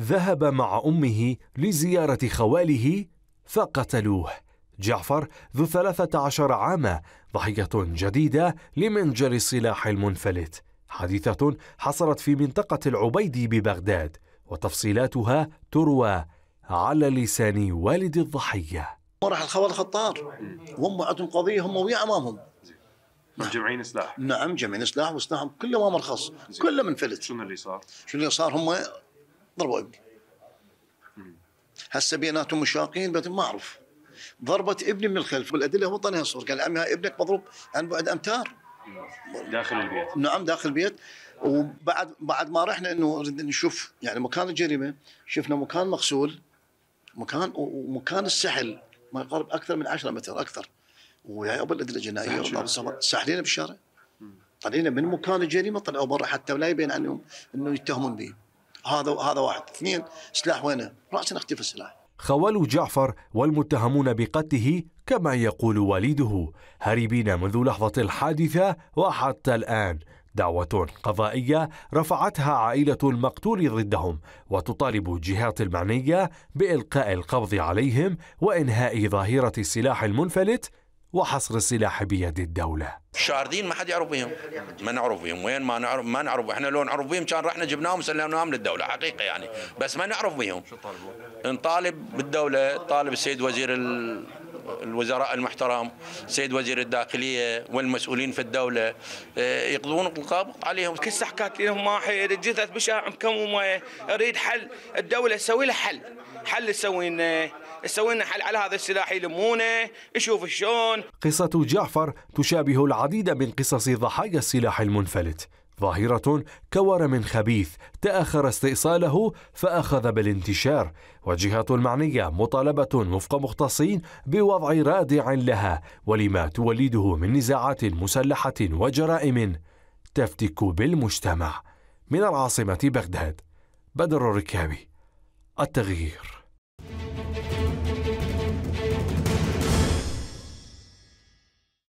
ذهب مع أمه لزيارة خواله فقتلوه. جعفر ذو 13 عاما، ضحية جديدة لمنجر السلاح المنفلت. حادثة حصلت في منطقة العبيدي ببغداد، وتفصيلاتها تروى على لسان والد الضحية. راح الخوال خطار، وهم عندهم قضية هم ويا أمامهم، جمعين سلاح. نعم جمعين سلاح، وسلاحهم كله ما مرخص، كله منفلت. شنو اللي صار؟ شنو اللي صار؟ هم ضربوا ابني. هسه بيناتهم مشاقين، بس ما أعرف. ضربت ابني من الخلف، والأدلة وطنها صور. قال عمها ابنك مضروب عن بعد أمتار داخل البيت. نعم داخل البيت. وبعد ما رحنا انه نشوف يعني مكان الجريمه، شفنا مكان مغسول، مكان ومكان السحل ما يقارب اكثر من 10 متر اكثر. ويا ابو الادله الجنائيه سحلينا بالشارع، طلعنا من مكان الجريمه، طلعوا برا حتى ولا يبين عنهم انه يتهمون به. هذا واحد. اثنين، سلاح وينه؟ راسا اختفى السلاح. خوال جعفر والمتهمون بقتله كما يقول والده هاربين منذ لحظة الحادثة وحتى الآن. دعوة قضائية رفعتها عائلة المقتول ضدهم، وتطالب الجهات المعنية بإلقاء القبض عليهم وإنهاء ظاهرة السلاح المنفلت وحصر السلاح بيد الدولة. شاردين ما حد يعرف بهم، ما نعرف بهم، وين ما نعرف، احنا لو نعرف بهم كان رحنا جبناهم وسلمناهم للدولة حقيقة يعني، بس ما نعرف بهم. شو طالبوا؟ نطالب بالدولة، طالب السيد وزير الوزراء المحترم، سيد وزير الداخلية والمسؤولين في الدولة يقضون القبض عليهم. كسه حكات لهم ما حد جثث بشارع كم وما اريد حل، الدولة تسوي له حل تسوي لنا حل على هذا السلاح، يلمونه يشوف شلون. قصة جعفر تشابه العديد من قصص ضحايا السلاح المنفلت، ظاهرة كورم خبيث تأخر استئصاله فأخذ بالانتشار، والجهات المعنية مطالبة وفق مختصين بوضع رادع لها ولما تولده من نزاعات مسلحة وجرائم تفتك بالمجتمع. من العاصمة بغداد، بدر الركابي، التغيير.